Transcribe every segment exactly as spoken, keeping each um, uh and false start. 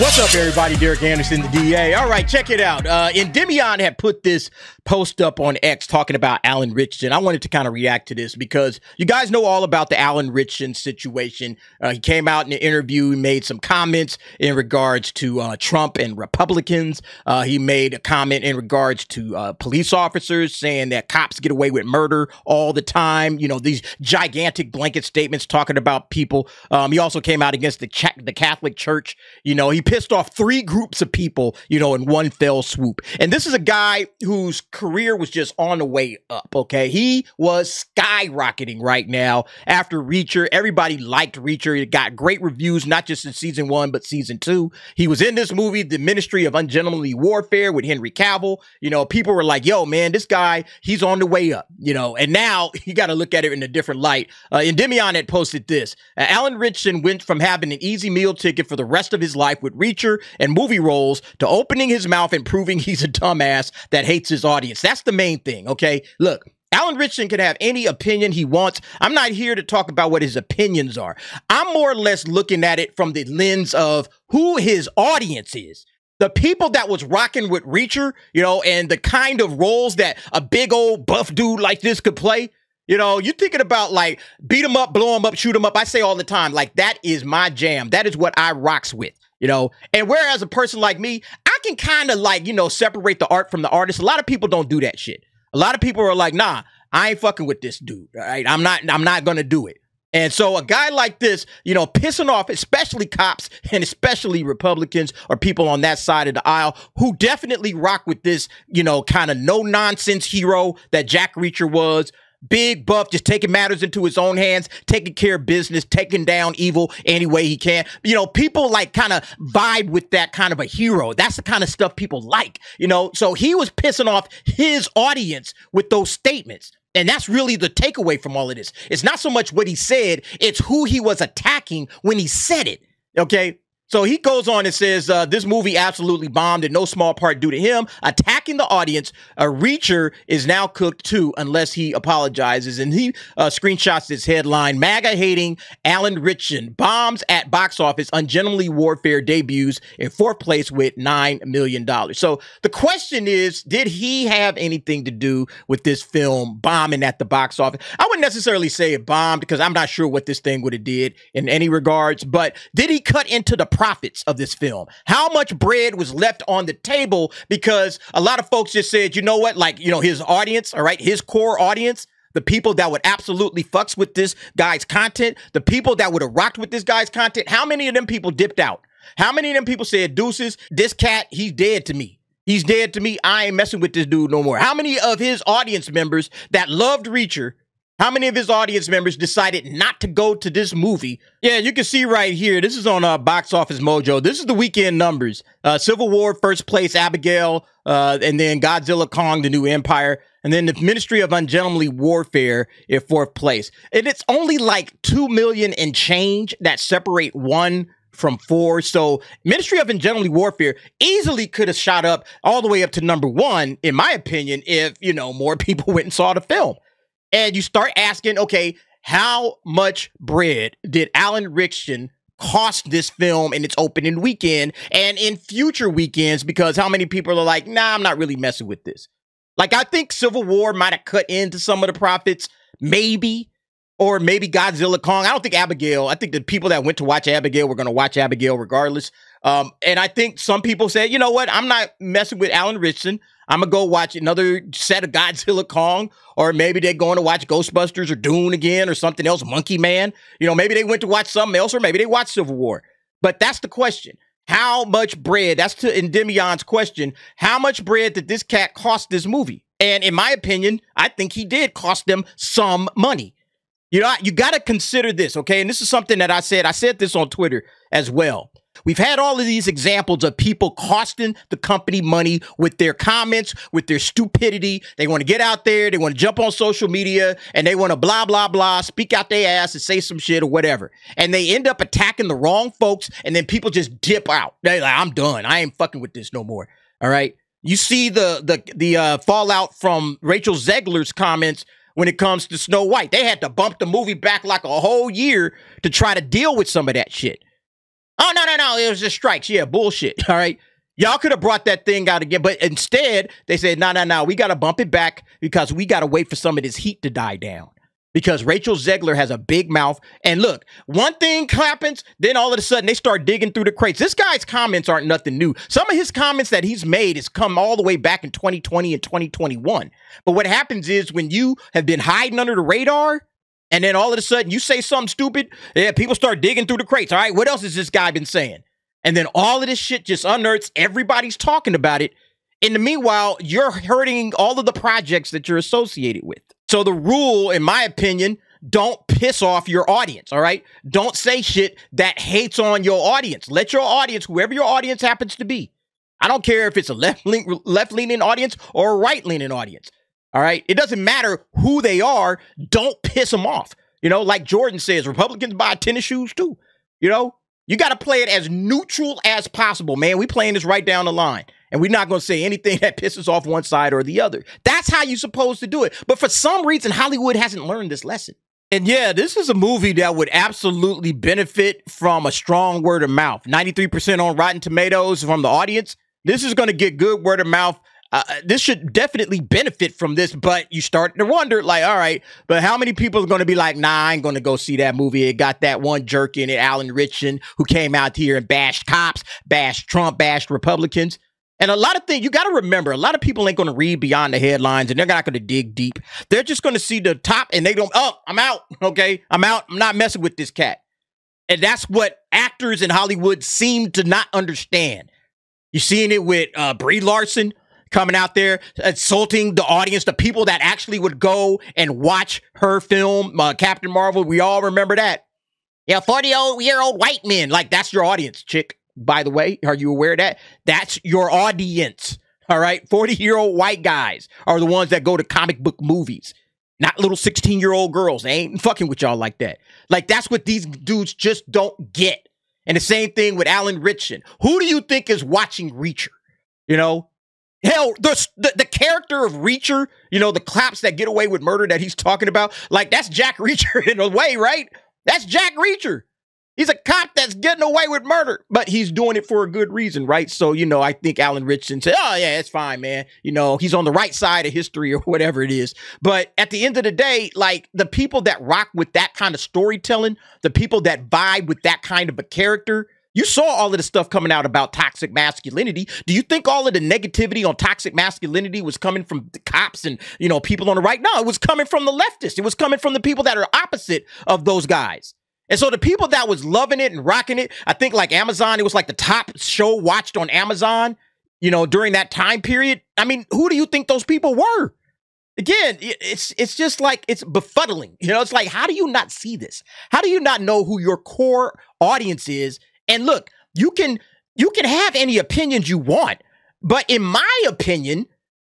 What's up, everybody? Derek Anderson, the D A. All right, check it out. Uh, Endymion had put this post up on X talking about Alan Ritchson. I wanted to kind of react to this because you guys know all about the Alan Ritchson situation. Uh, he came out in an interview, he made some comments in regards to uh, Trump and Republicans. Uh, he made a comment in regards to uh, police officers, saying that cops get away with murder all the time. You know, these gigantic blanket statements talking about people. Um, he also came out against the Ch the Catholic Church. You know, he pissed off three groups of people, you know, in one fell swoop. And this is a guy whose career was just on the way up, okay? He was skyrocketing right now after Reacher. Everybody liked Reacher. It got great reviews, not just in season one, but season two. He was in this movie, The Ministry of Ungentlemanly Warfare with Henry Cavill. You know, people were like, yo, man, this guy, he's on the way up, you know? And now you got to look at it in a different light. Uh, Endymion had posted this. Uh, Alan Ritchson went from having an easy meal ticket for the rest of his life with Reacher and movie roles to opening his mouth and proving he's a dumbass that hates his audience. That's the main thing, okay? Look, Alan Ritchson can have any opinion he wants. I'm not here to talk about what his opinions are. I'm more or less looking at it from the lens of who his audience is. The people that was rocking with Reacher, you know, and the kind of roles that a big old buff dude like this could play. You know, you're thinking about like beat him up, blow him up, shoot him up. I say all the time, like, that is my jam. That is what I rocks with. You know, and whereas a person like me, I can kind of like, you know, separate the art from the artist. A lot of people don't do that shit. A lot of people are like, nah, I ain't fucking with this dude. All right. I'm not I'm not going to do it. And so a guy like this, you know, pissing off, especially cops and especially Republicans or people on that side of the aisle who definitely rock with this, you know, kind of no nonsense hero that Jack Reacher was. Big buff, just taking matters into his own hands, taking care of business, taking down evil any way he can. You know, people like kind of vibe with that kind of a hero. That's the kind of stuff people like, you know? So he was pissing off his audience with those statements. And that's really the takeaway from all of this. It's not so much what he said, it's who he was attacking when he said it, okay? So he goes on and says, uh, this movie absolutely bombed in no small part due to him attacking the audience. A Reacher is now cooked too, unless he apologizes. And he uh, screenshots this headline, MAGA hating Alan Ritchson bombs at box office, Ungentlemanly Warfare debuts in fourth place with nine million dollars. So the question is, did he have anything to do with this film bombing at the box office? I wouldn't necessarily say it bombed because I'm not sure what this thing would have did in any regards, but did he cut into the profits of this film? How much bread was left on the table? Because a lot of folks just said, you know what, like, you know, his audience, all right, his core audience, the people that would absolutely fucks with this guy's content, the people that would have rocked with this guy's content, how many of them people dipped out? How many of them people said, deuces, this cat, he's dead to me. He's dead to me. I ain't messing with this dude no more. How many of his audience members that loved Reacher, how many of his audience members decided not to go to this movie? Yeah, you can see right here. This is on uh, Box Office Mojo. This is the weekend numbers. Uh, Civil War, first place, Abigail, uh, and then Godzilla Kong, The New Empire, and then The Ministry of Ungentlemanly Warfare in fourth place. And it's only like two million and change that separate one from four. So Ministry of Ungentlemanly Warfare easily could have shot up all the way up to number one, in my opinion, if, you know, more people went and saw the film. And you start asking, okay, how much bread did Alan Ritchson cost this film in its opening weekend and in future weekends? Because how many people are like, nah, I'm not really messing with this. Like, I think Civil War might have cut into some of the profits, maybe, or maybe Godzilla Kong. I don't think Abigail, I think the people that went to watch Abigail were going to watch Abigail regardless. Um, and I think some people said, you know what, I'm not messing with Alan Ritchson. I'm going to go watch another set of Godzilla Kong, or maybe they're going to watch Ghostbusters or Dune again or something else, Monkey Man. You know, maybe they went to watch something else, or maybe they watched Civil War. But that's the question. How much bread? That's to Endymion's question. How much bread did this cat cost this movie? And in my opinion, I think he did cost them some money. You know, you got to consider this, okay? And this is something that I said. I said this on Twitter as well. We've had all of these examples of people costing the company money with their comments, with their stupidity. They want to get out there. They want to jump on social media and they want to blah, blah, blah, speak out their ass and say some shit or whatever. And they end up attacking the wrong folks. And then people just dip out. They're like, I'm done. I ain't fucking with this no more. All right. You see the the, the uh, fallout from Rachel Zegler's comments when it comes to Snow White. They had to bump the movie back like a whole year to try to deal with some of that shit. Oh, no, no, no. It was just strikes. Yeah, bullshit. All right. Y'all could have brought that thing out again. But instead, they said, no, no, no. We got to bump it back because we got to wait for some of this heat to die down. Because Rachel Zegler has a big mouth. And look, one thing happens, then all of a sudden they start digging through the crates. This guy's comments aren't nothing new. Some of his comments that he's made has come all the way back in twenty twenty and twenty twenty-one. But what happens is when you have been hiding under the radar, and then all of a sudden you say something stupid, yeah, people start digging through the crates. All right, what else has this guy been saying? And then all of this shit just unearths. Everybody's talking about it. In the meanwhile, you're hurting all of the projects that you're associated with. So the rule, in my opinion, don't piss off your audience, all right? Don't say shit that hates on your audience. Let your audience, whoever your audience happens to be, I don't care if it's a left-leaning left-leaning audience or a right-leaning audience, all right? It doesn't matter who they are. Don't piss them off. You know, like Jordan says, Republicans buy tennis shoes too, you know? You got to play it as neutral as possible, man. We playing this right down the line. And we're not going to say anything that pisses off one side or the other. That's how you're supposed to do it. But for some reason, Hollywood hasn't learned this lesson. And yeah, this is a movie that would absolutely benefit from a strong word of mouth. ninety-three percent on Rotten Tomatoes from the audience. This is going to get good word of mouth. Uh, this should definitely benefit from this, but you start to wonder, like, all right, but how many people are going to be like, nah, I ain't going to go see that movie. It got that one jerk in it, Alan Ritchson, who came out here and bashed cops, bashed Trump, bashed Republicans. And a lot of things, you got to remember, a lot of people ain't going to read beyond the headlines and they're not going to dig deep. They're just going to see the top and they don't, oh, I'm out. Okay, I'm out. I'm not messing with this cat. And that's what actors in Hollywood seem to not understand. You're seeing it with uh, Brie Larson coming out there, insulting the audience, the people that actually would go and watch her film, uh, Captain Marvel. We all remember that. Yeah, forty-year-old white men. Like, that's your audience, chick. By the way, are you aware of that? That's your audience, all right? forty-year-old white guys are the ones that go to comic book movies, not little sixteen-year-old girls. They ain't fucking with y'all like that. Like, that's what these dudes just don't get. And the same thing with Alan Ritchson. Who do you think is watching Reacher, you know? Hell, the, the, the character of Reacher, you know, the cops that get away with murder that he's talking about, like, that's Jack Reacher in a way, right? That's Jack Reacher. He's a cop that's getting away with murder, but he's doing it for a good reason, right? So, you know, I think Alan Ritchson said, oh, yeah, it's fine, man. You know, he's on the right side of history or whatever it is. But at the end of the day, like, the people that rock with that kind of storytelling, the people that vibe with that kind of a character, you saw all of the stuff coming out about toxic masculinity. Do you think all of the negativity on toxic masculinity was coming from the cops and, you know, people on the right? No, it was coming from the leftists. It was coming from the people that are opposite of those guys. And so the people that was loving it and rocking it, I think like Amazon, it was like the top show watched on Amazon, you know, during that time period. I mean, who do you think those people were? Again, it's it's just like, it's befuddling. You know, it's like, how do you not see this? How do you not know who your core audience is? And look, you can you can have any opinions you want, but in my opinion,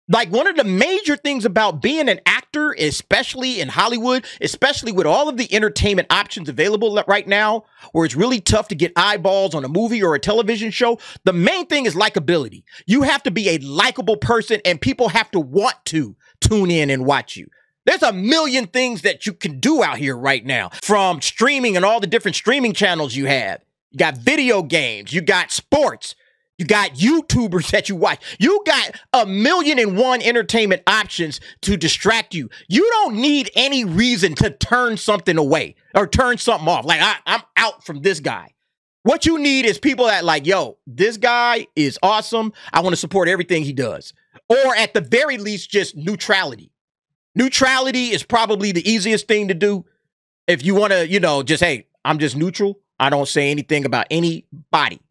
like, one of the major things about being an actor, especially in Hollywood, especially with all of the entertainment options available right now, where it's really tough to get eyeballs on a movie or a television show, the main thing is likability. You have to be a likable person, and people have to want to tune in and watch you. There's a million things that you can do out here right now, from streaming and all the different streaming channels you have. You got video games, you got sports. You got YouTubers that you watch. You got a million and one entertainment options to distract you. You don't need any reason to turn something away or turn something off. Like, I, I'm out from this guy. What you need is people that like, yo, this guy is awesome. I want to support everything he does. Or at the very least, just neutrality. Neutrality is probably the easiest thing to do if you want to, you know, just, hey, I'm just neutral. I don't say anything about anybody.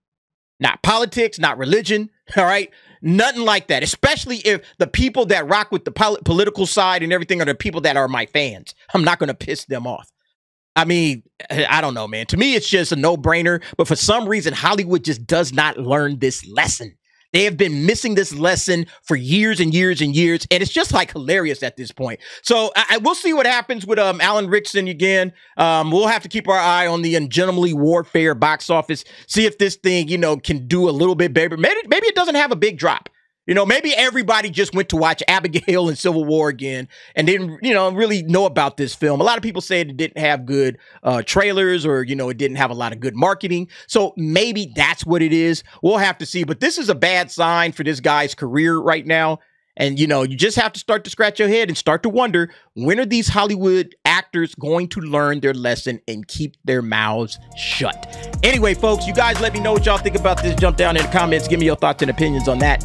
Not politics, not religion, all right? Nothing like that, especially if the people that rock with the pol political side and everything are the people that are my fans. I'm not going to piss them off. I mean, I don't know, man. To me, it's just a no-brainer, but for some reason, Hollywood just does not learn this lesson. They have been missing this lesson for years and years and years, and it's just, like, hilarious at this point. So I, I we'll see what happens with um, Alan Ritchson again. Um, we'll have to keep our eye on the Ungentlemanly Warfare box office, see if this thing, you know, can do a little bit better. Maybe, maybe it doesn't have a big drop. You know, maybe everybody just went to watch Abigail and Civil War again and didn't, you know, really know about this film. A lot of people said it didn't have good uh, trailers, or, you know, it didn't have a lot of good marketing. So maybe that's what it is. We'll have to see. But this is a bad sign for this guy's career right now. And, you know, you just have to start to scratch your head and start to wonder, when are these Hollywood actors going to learn their lesson and keep their mouths shut? Anyway, folks, you guys let me know what y'all think about this. Jump down in the comments. Give me your thoughts and opinions on that.